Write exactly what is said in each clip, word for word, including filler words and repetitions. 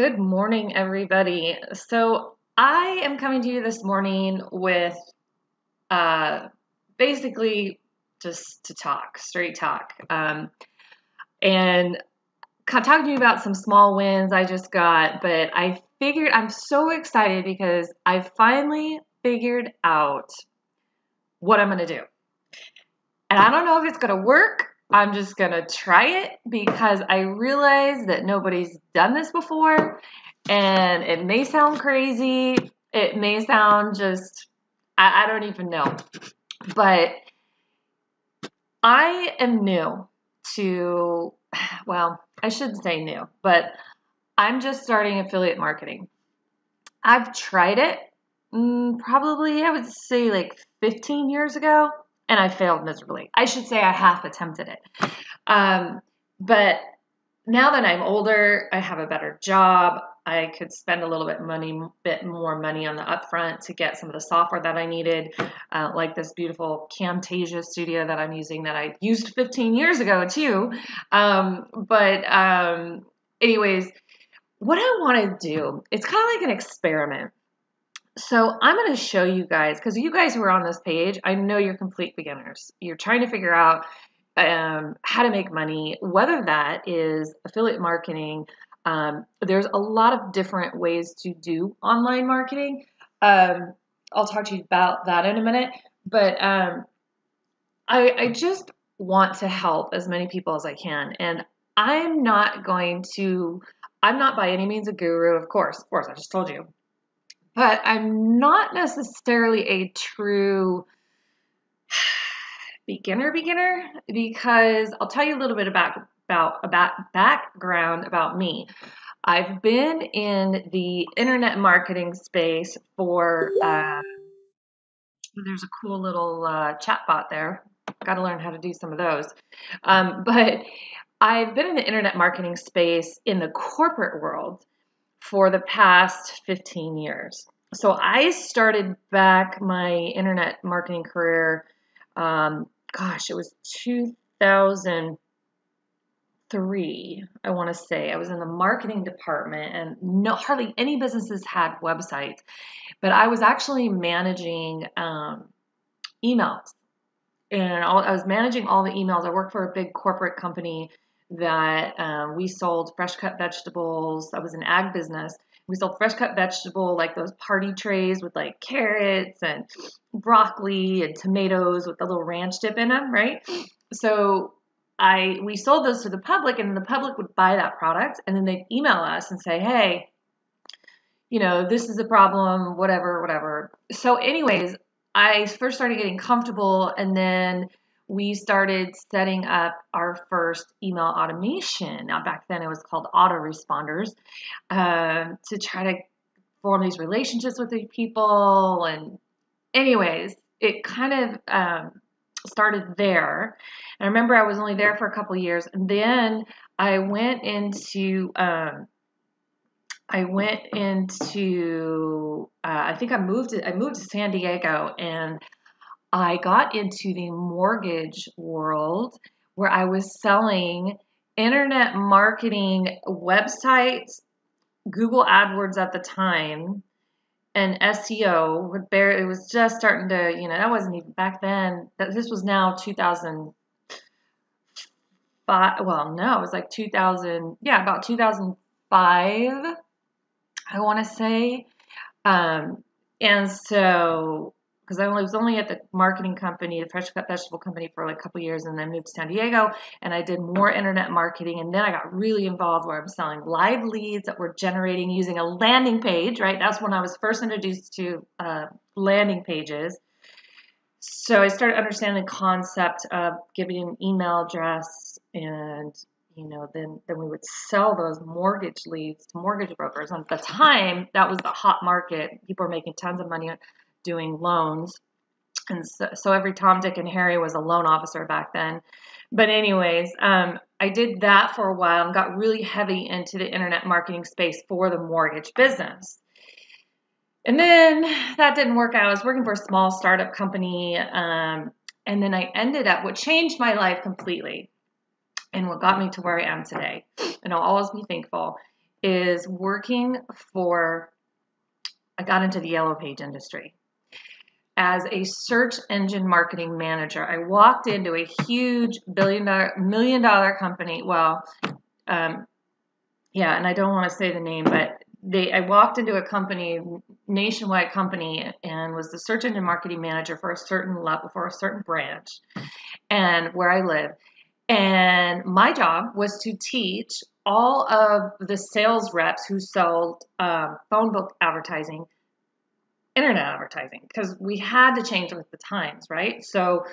Good morning, everybody. So I am coming to you this morning with uh, basically just to talk, straight talk, um, and talking to you about some small wins I just got, but I figured I'm so excited because I finally figured out what I'm going to do. And I don't know if it's going to work. I'm just going to try it because I realize that nobody's done this before, and it may sound crazy. It may sound just, I, I don't even know, but I am new to, well, I shouldn't say new, but I'm just starting affiliate marketing. I've tried it mm, probably, I would say like fifteen years ago. And I failed miserably. I should say I half attempted it. Um, but now that I'm older, I have a better job. I could spend a little bit money, bit more money on the upfront to get some of the software that I needed, uh, like this beautiful Camtasia studio that I'm using that I used fifteen years ago too. Um, but um, anyways, what I want to do, it's kind of like an experiment. So I'm going to show you guys, because you guys who are on this page, I know you're complete beginners. You're trying to figure out um, how to make money, whether that is affiliate marketing. Um, there's a lot of different ways to do online marketing. Um, I'll talk to you about that in a minute. But um, I, I just want to help as many people as I can. And I'm not going to, I'm not by any means a guru, of course. Of course, I just told you. But I'm not necessarily a true beginner beginner because I'll tell you a little bit about, about, about background about me. I've been in the internet marketing space for, uh, there's a cool little uh, chat bot there. Got to learn how to do some of those. Um, but I've been in the internet marketing space in the corporate world for the past fifteen years. So I started back my internet marketing career, um, gosh, it was two thousand three, I want to say. I was in the marketing department, and no, hardly any businesses had websites, but I was actually managing um, emails, and all, I was managing all the emails. I worked for a big corporate company that um, we sold fresh cut vegetables. I was an ag business. We sold fresh cut vegetable, like those party trays with like carrots and broccoli and tomatoes with a little ranch dip in them, right? So I we sold those to the public, and the public would buy that product, and then they'd email us and say, hey, you know, this is a problem, whatever, whatever. So anyways, I first started getting comfortable, and then we started setting up our first email automation. Now, back then it was called autoresponders, um, to try to form these relationships with the people. And anyways, it kind of um, started there. And I remember I was only there for a couple of years. And then I went into, um, I went into, uh, I think I moved, to, I moved to San Diego, and I got into the mortgage world where I was selling internet marketing websites, Google AdWords at the time, and S E O. It was just starting to, you know, that wasn't even back then. This was now two thousand five. Well, no, it was like two thousand. Yeah, about two thousand five, I want to say. Um, and so... because I was only at the marketing company, the fresh cut vegetable company, for like a couple years, and then moved to San Diego, and I did more internet marketing, and then I got really involved where I was selling live leads that were generating using a landing page, right? That's when I was first introduced to uh, landing pages. So I started understanding the concept of giving an email address, and you know, then, then we would sell those mortgage leads to mortgage brokers. And at the time, that was the hot market. People were making tons of money doing loans, and so, so every Tom, Dick, and Harry was a loan officer back then. But anyways, um, I did that for a while and got really heavy into the internet marketing space for the mortgage business. And then that didn't work out. I was working for a small startup company, um, and then I ended up, what changed my life completely and what got me to where I am today, and I'll always be thankful, is working for, I got into the yellow page industry. As a search engine marketing manager, I walked into a huge billion dollar, million dollar company. Well, um, yeah, and I don't want to say the name, but they, I walked into a company, nationwide company, and was the search engine marketing manager for a certain level, for a certain branch, and where I live. And my job was to teach all of the sales reps who sold um, phone book advertising, internet advertising, because we had to change with the times, right? So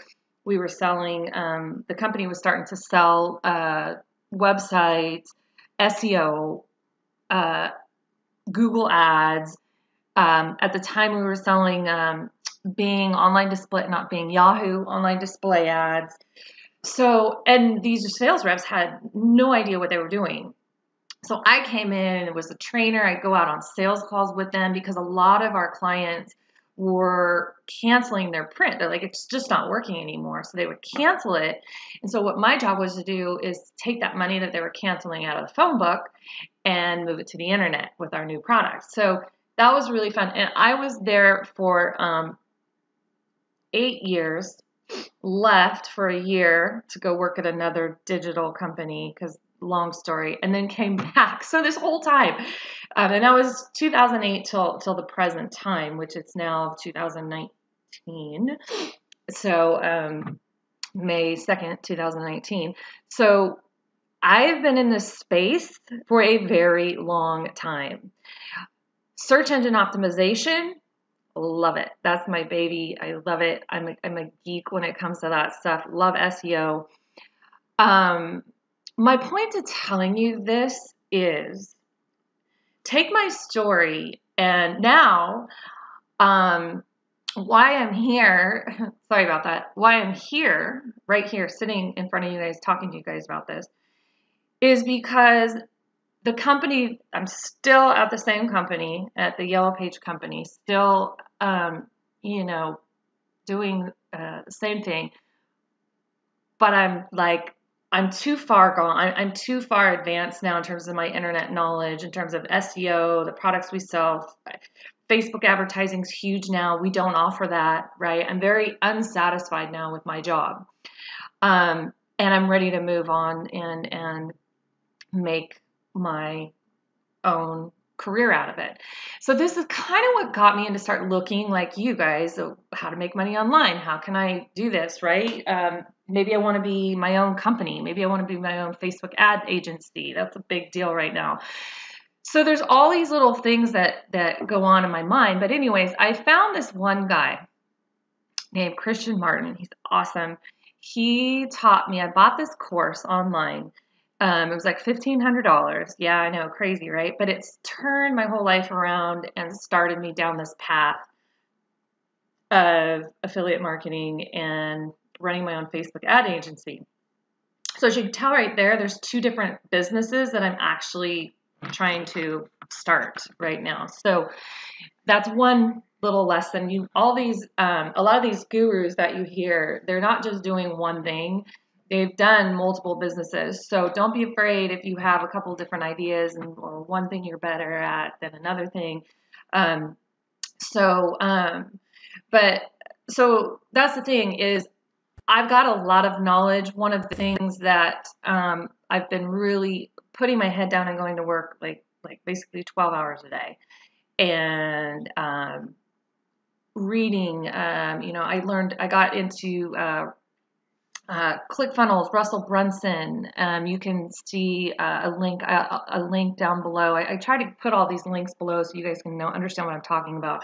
we were selling, um, the company was starting to sell uh, websites, S E O, uh, Google ads. Um, at the time we were selling um, Bing online display, not Bing, Yahoo online display ads. So, and these sales reps had no idea what they were doing. So I came in and was a trainer. I'd go out on sales calls with them because a lot of our clients were canceling their print. They're like, it's just not working anymore. So they would cancel it. And so what my job was to do is take that money that they were canceling out of the phone book and move it to the internet with our new product. So that was really fun. And I was there for um, eight years, left for a year to go work at another digital company because long story, and then came back. So this whole time, um, and that was two thousand eight till till the present time, which it's now two thousand nineteen. So um, May second, two thousand nineteen. So I've been in this space for a very long time. Search engine optimization, love it. That's my baby. I love it. I'm a, I'm a geek when it comes to that stuff. Love S E O. Um. My point to telling you this is take my story and now um, why I'm here, sorry about that, why I'm here, right here, sitting in front of you guys, talking to you guys about this, is because the company, I'm still at the same company, at the Yellow Page company, still, um, you know, doing uh, the same thing, but I'm like, I'm too far gone. I'm too far advanced now in terms of my internet knowledge, in terms of S E O, the products we sell. Facebook advertising is huge now. We don't offer that, right? I'm very unsatisfied now with my job. Um, and I'm ready to move on and, and make my own career out of it. So this is kind of what got me into start looking like you guys, how to make money online. How can I do this, right? Um, Maybe I want to be my own company. Maybe I want to be my own Facebook ad agency. That's a big deal right now. So there's all these little things that, that go on in my mind. But anyways, I found this one guy named Christian Martin. He's awesome. He taught me. I bought this course online. Um, it was like fifteen hundred dollars. Yeah, I know. Crazy, right? But it's turned my whole life around and started me down this path of affiliate marketing and running my own Facebook ad agency. So as you can tell right there, there's two different businesses that I'm actually trying to start right now. So that's one little lesson. You, all these, um, a lot of these gurus that you hear, they're not just doing one thing. They've done multiple businesses. So don't be afraid if you have a couple different ideas and, or one thing you're better at than another thing. Um, so, um, but, so that's the thing is, I've got a lot of knowledge. One of the things that um, I've been really putting my head down and going to work like like basically twelve hours a day and um, reading. Um, you know, I learned, I got into uh, uh, ClickFunnels, Russell Brunson. Um, you can see uh, a link a, a link down below. I, I try to put all these links below so you guys can know understand what I'm talking about.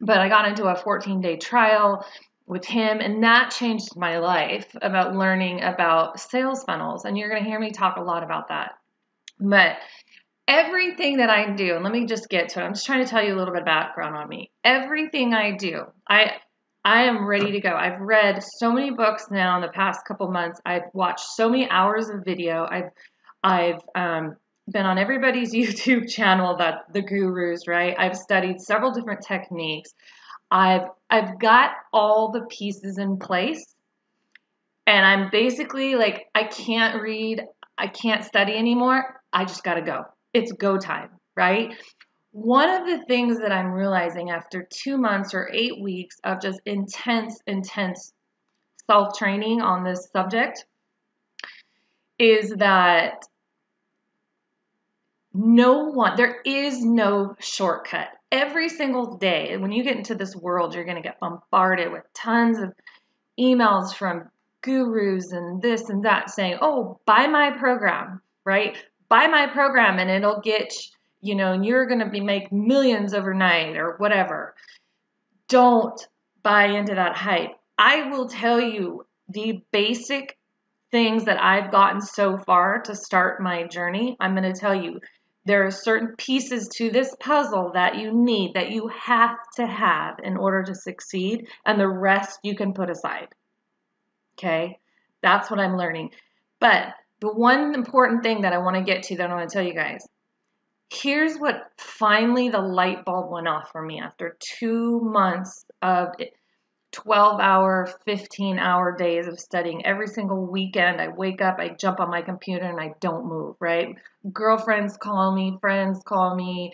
But I got into a fourteen day trial with him, and that changed my life about learning about sales funnels. And you're going to hear me talk a lot about that. But everything that I do, and let me just get to it. I'm just trying to tell you a little bit of background on me. Everything I do, I I am ready to go. I've read so many books now in the past couple months. I've watched so many hours of video. I've I've um, been on everybody's YouTube channel, that the gurus, right? I've studied several different techniques. I've I've got all the pieces in place, and I'm basically like, I can't read, I can't study anymore. I just got to go. it's go time, right? One of the things that I'm realizing after two months or eight weeks of just intense, intense self-training on this subject is that no one, there is no shortcut. Every single day, when you get into this world, you're going to get bombarded with tons of emails from gurus and this and that saying, oh, buy my program, right? Buy my program and it'll get, you know, and you're going to be make millions overnight or whatever. Don't buy into that hype. I will tell you the basic things that I've gotten so far to start my journey. I'm going to tell you there are certain pieces to this puzzle that you need, that you have to have in order to succeed, and the rest you can put aside. Okay? That's what I'm learning. But the one important thing that I want to get to that I want to tell you guys, here's what finally the light bulb went off for me after two months of it. twelve hour, fifteen hour days of studying. Every single weekend I wake up, I jump on my computer and I don't move, right? Girlfriends call me, friends call me.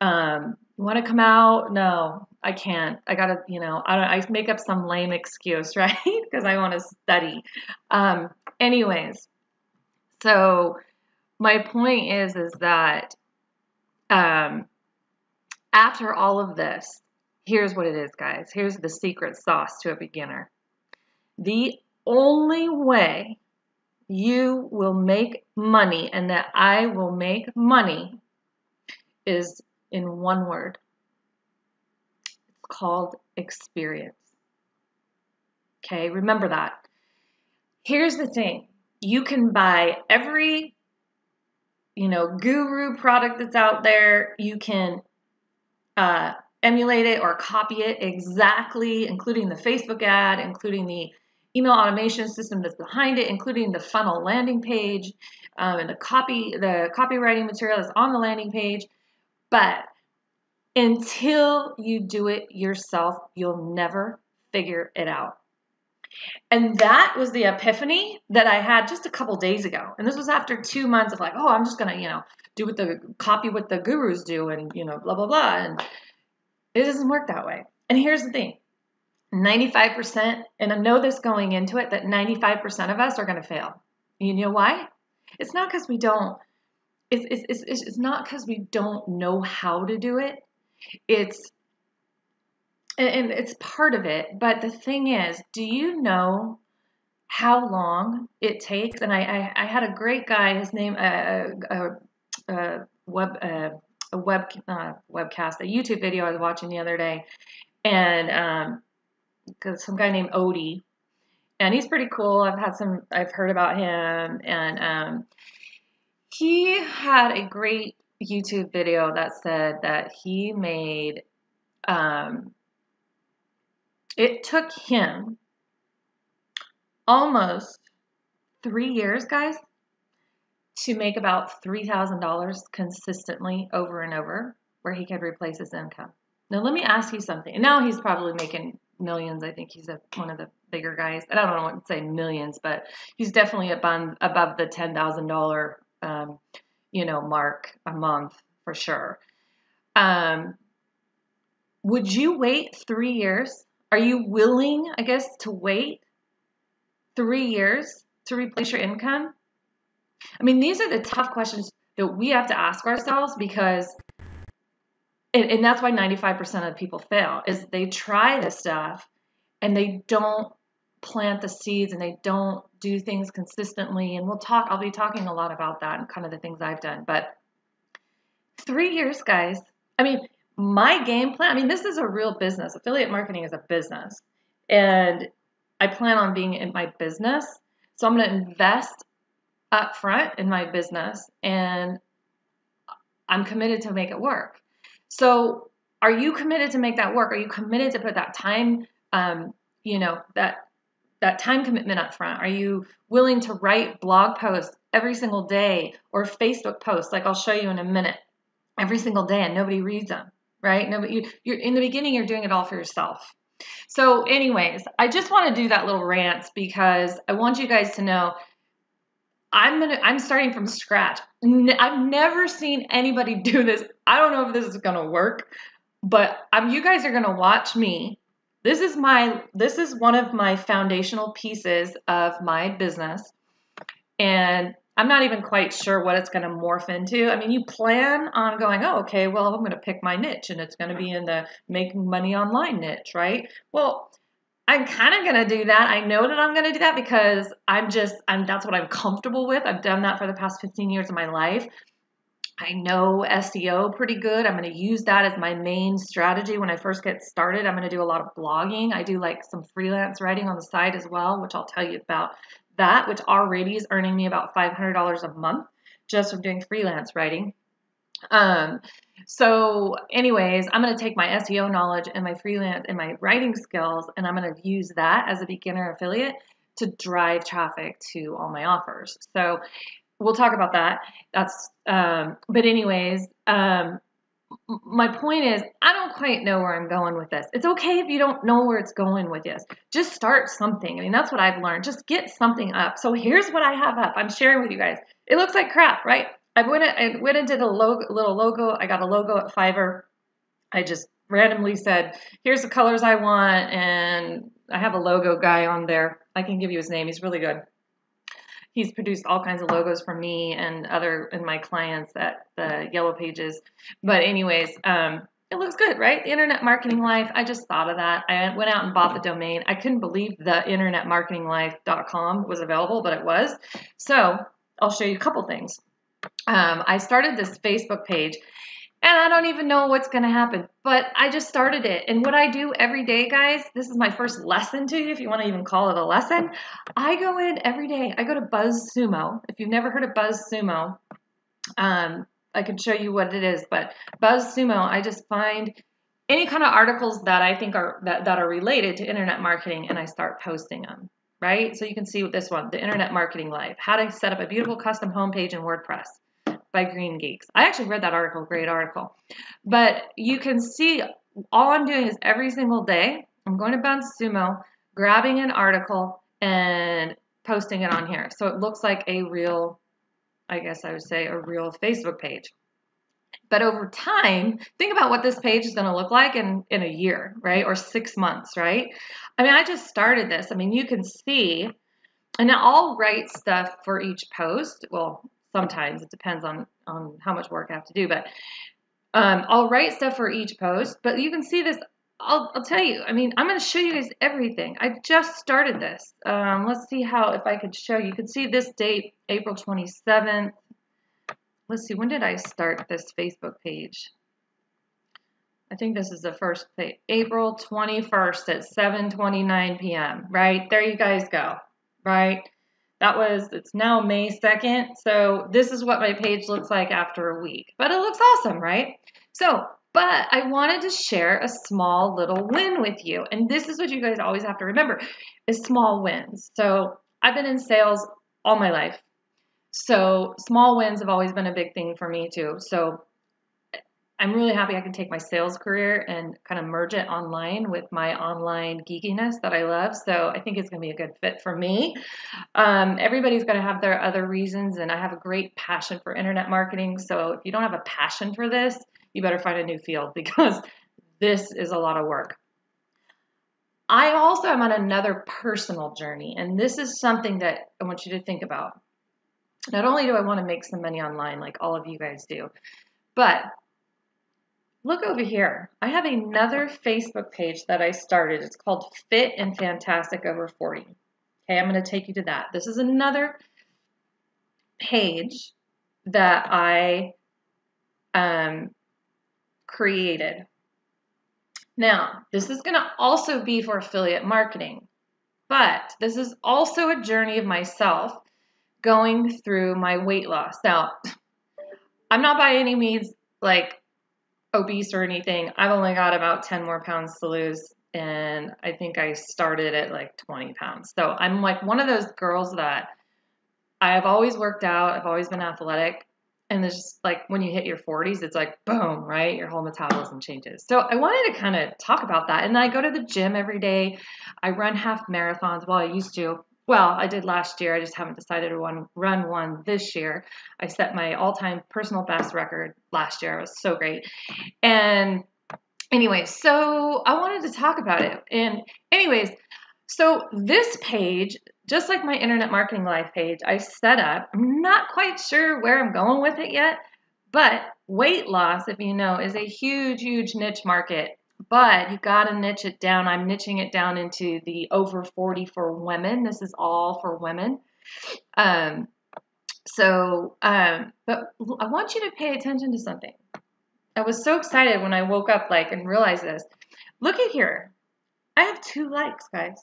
Um, you want to come out? No, I can't. I gotta, you know, I don't, I make up some lame excuse, right? Because I want to study. Um, anyways, so my point is, is that um, after all of this, here's what it is, guys. Here's the secret sauce to a beginner. The only way you will make money and that I will make money is in one word. It's called experience. Okay, remember that. Here's the thing. You can buy every, you know, guru product that's out there. You can uh emulate it or copy it exactly, including the Facebook ad, including the email automation system that's behind it, including the funnel landing page, um, and the copy, the copywriting material that's on the landing page. But until you do it yourself, you'll never figure it out. And that was the epiphany that I had just a couple days ago. And this was after two months of like, oh, I'm just going to, you know, do what the copy what the gurus do and, you know, blah, blah, blah. And it doesn't work that way. And here's the thing, ninety-five percent, and I know this going into it, that ninety-five percent of us are going to fail. You know why? It's not because we don't, it's, it's, it's, it's not because we don't know how to do it. It's, and it's part of it. But the thing is, do you know how long it takes? And I, I, I had a great guy, his name, uh, uh, uh, web, uh, a web uh, webcast, a YouTube video I was watching the other day, and um, cause some guy named Odie, and he's pretty cool. I've had some, I've heard about him, and um, he had a great YouTube video that said that he made, um, it took him almost three years, guys, to make about three thousand dollars consistently over and over where he could replace his income. Now, let me ask you something. Now he's probably making millions. I think he's a, one of the bigger guys. I don't want to say millions, but he's definitely above, above the ten thousand dollars, um, you know, mark a month for sure. Um, would you wait three years? Are you willing, I guess, to wait three years to replace your income? I mean, these are the tough questions that we have to ask ourselves because, and, and that's why ninety-five percent of people fail, is they try this stuff and they don't plant the seeds and they don't do things consistently. And we'll talk, I'll be talking a lot about that and kind of the things I've done, but three years, guys. I mean, my game plan, I mean, this is a real business. Affiliate marketing is a business, and I plan on being in my business. So I'm going to invest up front in my business, and I'm committed to make it work. So are you committed to make that work? Are you committed to put that time, um, you know, that, that time commitment up front? Are you willing to write blog posts every single day or Facebook posts? Like I'll show you in a minute, every single day, and nobody reads them, right? Nobody, you, you're in the beginning, you're doing it all for yourself. So anyways, I just want to do that little rant because I want you guys to know I'm gonna, I'm starting from scratch. I've never seen anybody do this. I don't know if this is gonna work, but um, you guys are gonna watch me. This is my, this is one of my foundational pieces of my business, and I'm not even quite sure what it's gonna morph into. I mean, you plan on going, oh, okay, well, I'm gonna pick my niche, and it's gonna be in the making money online niche, right? Well, I'm kind of going to do that. I know that I'm going to do that because I'm just, I'm, that's what I'm comfortable with. I've done that for the past fifteen years of my life. I know S E O pretty good. I'm going to use that as my main strategy when I first get started. I'm going to do a lot of blogging. I do like some freelance writing on the side as well, which I'll tell you about that, which already is earning me about five hundred dollars a month just from doing freelance writing. Um, so anyways, I'm going to take my S E O knowledge and my freelance and my writing skills, and I'm going to use that as a beginner affiliate to drive traffic to all my offers. So we'll talk about that. That's, um, but anyways, um, my point is I don't quite know where I'm going with this. It's okay if you don't know where it's going with this. Just start something. I mean, that's what I've learned. Just get something up. So here's what I have up. I'm sharing with you guys. It looks like crap, right? I went, I went and did a logo, little logo. I got a logo at Fiverr. I just randomly said, here's the colors I want. And I have a logo guy on there. I can give you his name. He's really good. He's produced all kinds of logos for me and other, and my clients at the Yellow Pages. But anyways, um, it looks good, right? The Internet Marketing Life. I just thought of that. I went out and bought the domain. I couldn't believe the internet marketing life dot com was available, but it was. So I'll show you a couple things. Um, I started this Facebook page, and I don't even know what's going to happen, but I just started it. And what I do every day, guys, this is my first lesson to you, if you want to even call it a lesson. I go in every day. I go to BuzzSumo. If you've never heard of BuzzSumo, um, I can show you what it is. But BuzzSumo, I just find any kind of articles that I think are that, that are related to internet marketing, and I start posting them. Right? So you can see with this one, The Internet Marketing Life, How to Set Up a Beautiful Custom Homepage in WordPress by Green Geeks. I actually read that article, great article. But you can see all I'm doing is every single day, I'm going to BuzzSumo, grabbing an article and posting it on here. So it looks like a real, I guess I would say a real Facebook page. But over time, think about what this page is going to look like in, in a year, right? Or six months, right? I mean, I just started this. I mean, you can see, and I'll write stuff for each post. Well, sometimes it depends on, on how much work I have to do, but um, I'll write stuff for each post. But you can see this. I'll, I'll tell you, I mean, I'm going to show you guys everything. I just started this. Um, let's see how, if I could show you. You can see this date, April twenty-seventh. Let's see, when did I start this Facebook page? I think this is the first page, April twenty-first at seven twenty-nine p m Right there, you guys go. Right, that was. It's now May second, so this is what my page looks like after a week. But it looks awesome, right? So, but I wanted to share a small little win with you, and this is what you guys always have to remember: is small wins. So I've been in sales all my life. So small wins have always been a big thing for me too. So I'm really happy I can take my sales career and kind of merge it online with my online geekiness that I love. So I think it's going to be a good fit for me. Um, everybody's going to have their other reasons, and I have a great passion for internet marketing. So if you don't have a passion for this, you better find a new field, because this is a lot of work. I also am on another personal journey, and this is something that I want you to think about. Not only do I want to make some money online, like all of you guys do, but look over here. I have another Facebook page that I started. It's called Fit and Fantastic Over forty. Okay, I'm going to take you to that. This is another page that I um, created. Now, this is going to also be for affiliate marketing, but this is also a journey of myself going through my weight loss. Now, I'm not by any means like obese or anything. I've only got about ten more pounds to lose, and I think I started at like twenty pounds. So I'm like one of those girls that I've always worked out, I've always been athletic, and it's just like when you hit your forties, it's like boom, right? Your whole metabolism changes. So I wanted to kind of talk about that, and I go to the gym every day. I run half marathons. Well, I used to. Well, I did last year. I just haven't decided to run, run one this year. I set my all-time personal best record last year. It was so great. And anyway, so I wanted to talk about it. And anyways, so this page, just like my Internet Marketing Life page, I set up. I'm not quite sure where I'm going with it yet, but weight loss, if you know, is a huge, huge niche market. But you got to niche it down. I'm niching it down into the over forty for women. This is all for women. Um, so, um, but I want you to pay attention to something. I was so excited when I woke up like and realized this. Look at here. I have two likes, guys.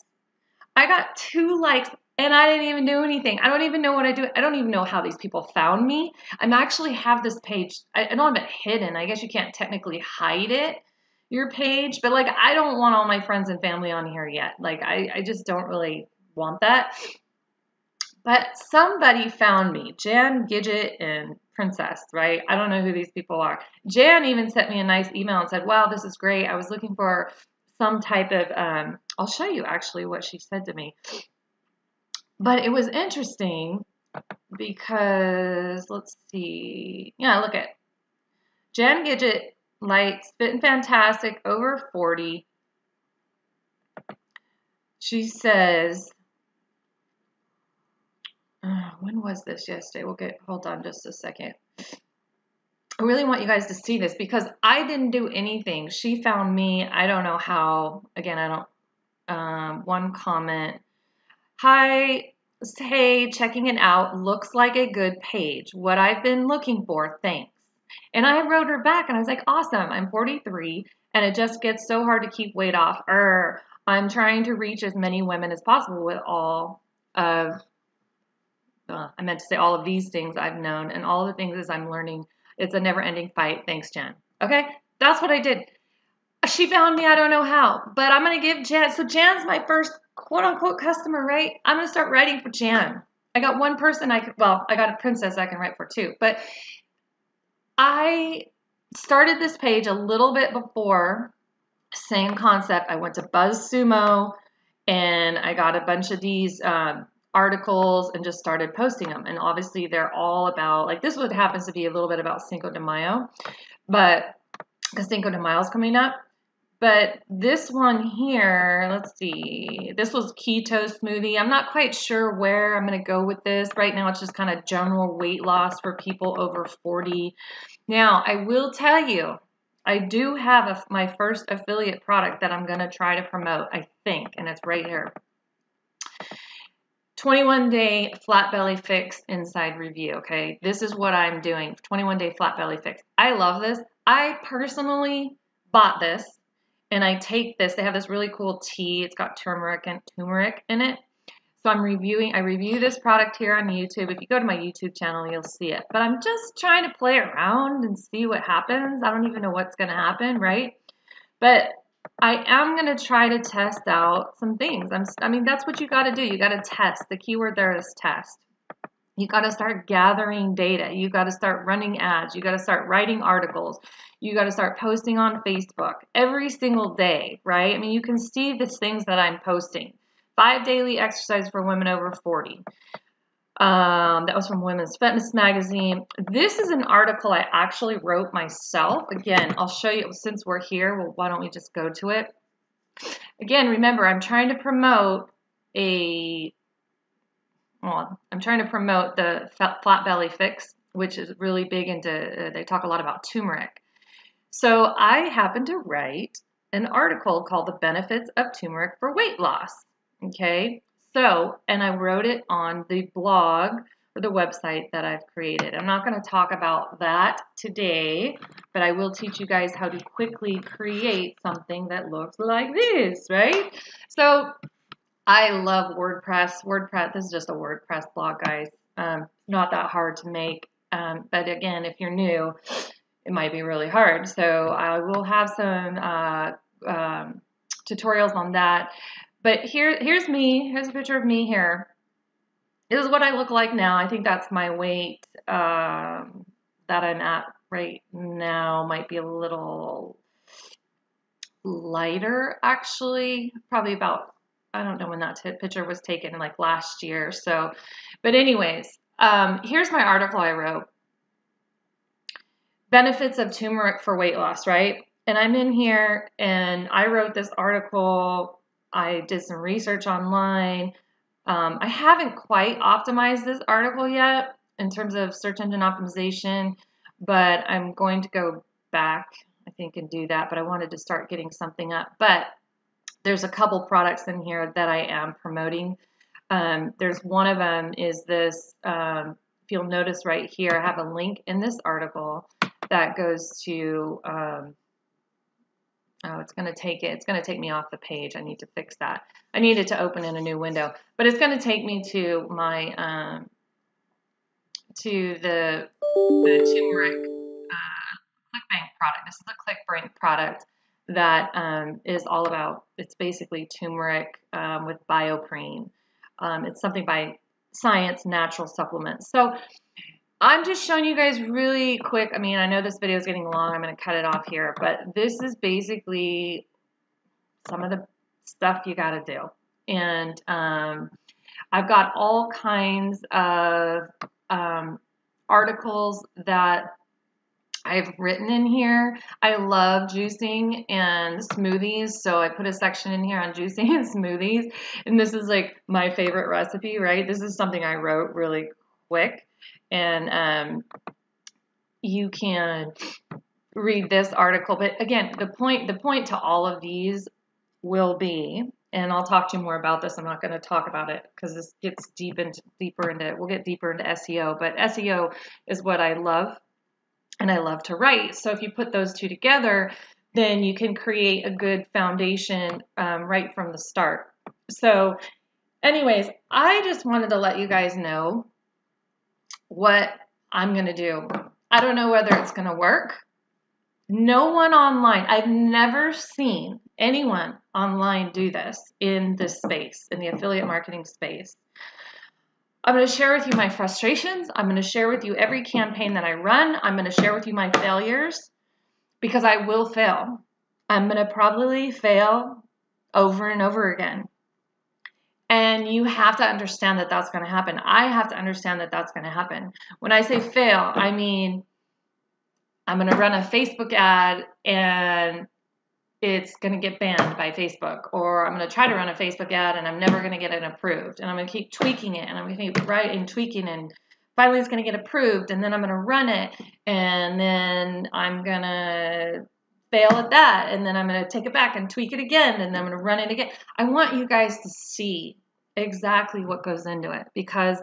I got two likes and I didn't even do anything. I don't even know what I do. I don't even know how these people found me. I'm actually have this page. I, I don't have it hidden. I guess you can't technically hide it. Your page, but like, I don't want all my friends and family on here yet. Like, I, I just don't really want that. But somebody found me, Jan, Gidget, and Princess, right? I don't know who these people are. Jan even sent me a nice email and said, wow, this is great. I was looking for some type of, um, I'll show you actually what she said to me. But it was interesting because, let's see. Yeah, look at Jan Gidget. Likes Fit and Fantastic Over forty. She says, oh, when was this yesterday? We'll get, hold on just a second. I really want you guys to see this because I didn't do anything. She found me. I don't know how. Again, I don't, um, one comment. Hi, hey, checking it out. Looks like a good page. What I've been looking for. Thanks. And I wrote her back and I was like, awesome, I'm forty-three and it just gets so hard to keep weight off. Er, I'm trying to reach as many women as possible with all of, uh, I meant to say all of these things I've known and all the things as I'm learning. It's a never ending fight. Thanks, Jen. Okay. That's what I did. She found me. I don't know how, but I'm going to give Jan. So Jan's my first quote unquote customer, right? I'm going to start writing for Jan. I got one person I could, well, I got a princess I can write for too, but I started this page a little bit before, same concept. I went to BuzzSumo and I got a bunch of these um, articles and just started posting them. And obviously they're all about, like this one happens to be a little bit about Cinco de Mayo, but because Cinco de Mayo is coming up. But this one here, let's see, this was keto smoothie. I'm not quite sure where I'm going to go with this. Right now, it's just kind of general weight loss for people over forty. Now, I will tell you, I do have a, my first affiliate product that I'm going to try to promote, I think, and it's right here. twenty-one day Flat Belly Fix Inside Review, okay? This is what I'm doing, twenty-one day Flat Belly Fix. I love this. I personally bought this. And I take this, they have this really cool tea. It's got turmeric and turmeric in it. So I'm reviewing, I review this product here on YouTube. If you go to my YouTube channel, you'll see it. But I'm just trying to play around and see what happens. I don't even know what's gonna happen, right? But I am gonna try to test out some things. I'm, I mean, that's what you gotta do. You gotta test. The keyword there is test. You gotta start gathering data. You gotta start running ads. You gotta start writing articles. You got to start posting on Facebook every single day, right? I mean, you can see the things that I'm posting. Five daily exercises for women over forty. Um, that was from Women's Fitness Magazine. This is an article I actually wrote myself. Again, I'll show you since we're here. Well, why don't we just go to it? Again, remember, I'm trying to promote a, well, I'm trying to promote the Flat Belly Fix, which is really big into, uh, they talk a lot about turmeric. So I happened to write an article called The Benefits of Turmeric for Weight Loss, okay? So, and I wrote it on the blog or the website that I've created. I'm not going to talk about that today, but I will teach you guys how to quickly create something that looks like this, right? So I love WordPress. WordPress, this is just a WordPress blog, guys. Um, not that hard to make, um, but again, if you're new, it might be really hard. So I will have some uh, um, tutorials on that. But here, here's me. Here's a picture of me here. This is what I look like now. I think that's my weight um, that I'm at right now. Might be a little lighter, actually. Probably about I don't know when that picture was taken, like last year. So, but anyways, um, here's my article I wrote. Benefits of turmeric for weight loss, right? And I'm in here and I wrote this article. I did some research online. Um, I haven't quite optimized this article yet in terms of search engine optimization, but I'm going to go back, I think, and do that. But I wanted to start getting something up. But there's a couple products in here that I am promoting. Um, there's one of them is this, um, if you'll notice right here, I have a link in this article that goes to, um, oh, it's going to take it. It's going to take me off the page. I need to fix that. I needed to open in a new window, but it's going to take me to my, um, to the, the turmeric uh, ClickBank product. This is a ClickBank product that um, is all about, it's basically turmeric um, with bioprene. Um, it's something by Science Natural Supplements. So I'm just showing you guys really quick. I mean, I know this video is getting long. I'm going to cut it off here, but this is basically some of the stuff you got to do. And um, I've got all kinds of um, articles that I've written in here. I love juicing and smoothies, so I put a section in here on juicing and smoothies, and this is like my favorite recipe, right? This is something I wrote really quick, and um, you can read this article. But again, the point, the point to all of these will be, and I'll talk to you more about this. I'm not going to talk about it because this gets deep into, deeper into it. We'll get deeper into S E O, but S E O is what I love. And I love to write. So if you put those two together, then you can create a good foundation um, right from the start. So anyways, I just wanted to let you guys know what I'm going to do. I don't know whether it's going to work. No one online, I've never seen anyone online do this in this space, in the affiliate marketing space. I'm going to share with you my frustrations. I'm going to share with you every campaign that I run. I'm going to share with you my failures because I will fail. I'm going to probably fail over and over again. And you have to understand that that's going to happen. I have to understand that that's going to happen. When I say fail, I mean I'm going to run a Facebook ad and it's going to get banned by Facebook, or I'm going to try to run a Facebook ad and I'm never going to get it approved. And I'm going to keep tweaking it and I'm going to keep writing and tweaking and finally it's going to get approved. And then I'm going to run it and then I'm going to fail at that. And then I'm going to take it back and tweak it again. And then I'm going to run it again. I want you guys to see exactly what goes into it because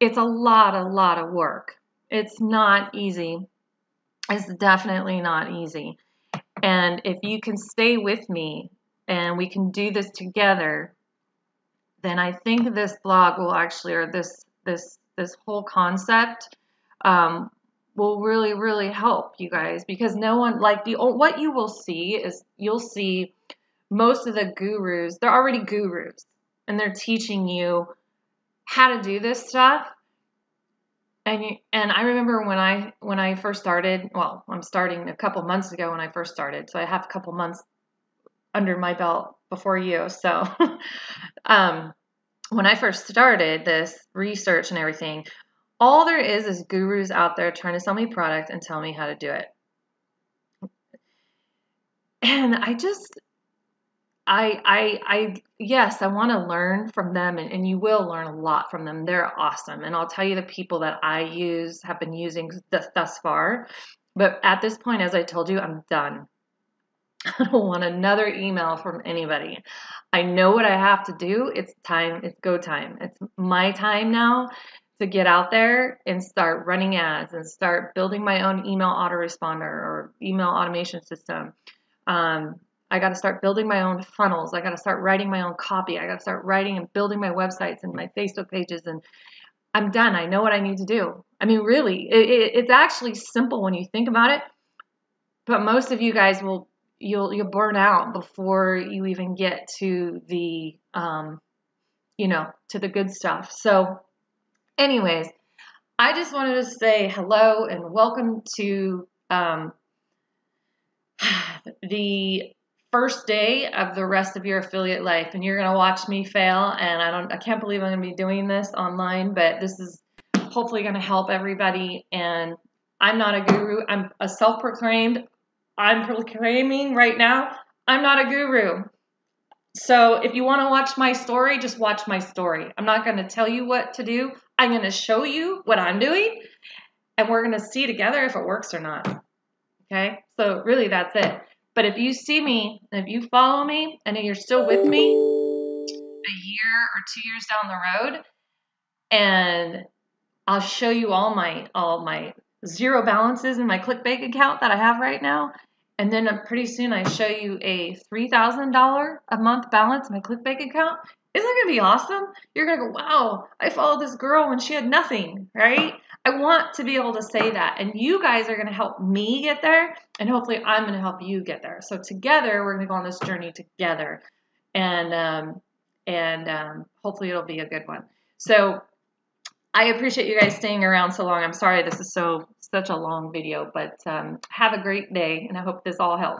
it's a lot, a lot of work. It's not easy. It's definitely not easy. And if you can stay with me and we can do this together, then I think this blog will actually, or this this this whole concept um, will really, really help you guys, because no one, like the what you will see is you'll see most of the gurus, they're already gurus and they're teaching you how to do this stuff. And, you, and I remember when I, when I first started, well, I'm starting a couple months ago when I first started. So I have a couple months under my belt before you. So, um, when I first started this research and everything, all there is is gurus out there trying to sell me product and tell me how to do it. And I just, I, I, I, yes, I want to learn from them, and, and you will learn a lot from them. They're awesome. And I'll tell you the people that I use have been using th thus far. But at this point, as I told you, I'm done. I don't want another email from anybody. I know what I have to do. It's time. It's go time. It's my time now to get out there and start running ads and start building my own email autoresponder or email automation system. Um, I got to start building my own funnels. I got to start writing my own copy. I got to start writing and building my websites and my Facebook pages. And I'm done. I know what I need to do. I mean, really, it, it, it's actually simple when you think about it. But most of you guys will, you'll, you'll burn out before you even get to the, um, you know, to the good stuff. So anyways, I just wanted to say hello and welcome to um, the first day of the rest of your affiliate life, and you're going to watch me fail, and I don't, I can't believe I'm going to be doing this online, but this is hopefully going to help everybody. And I'm not a guru. I'm a self-proclaimed, I'm proclaiming right now, I'm not a guru. So if you want to watch my story, just watch my story. I'm not going to tell you what to do. I'm going to show you what I'm doing, and we're going to see together if it works or not. Okay. So really that's it. But if you see me, and if you follow me, and you're still with me a year or two years down the road, and I'll show you all my all my zero balances in my ClickBank account that I have right now, and then pretty soon I show you a three thousand dollars a month balance in my ClickBank account. Isn't that going to be awesome? You're going to go, wow, I followed this girl when she had nothing, right? I want to be able to say that, and you guys are going to help me get there, and hopefully I'm going to help you get there. So together, we're going to go on this journey together, and um, and um, hopefully it'll be a good one. So I appreciate you guys staying around so long. I'm sorry this is so such a long video, but um, have a great day, and I hope this all helps.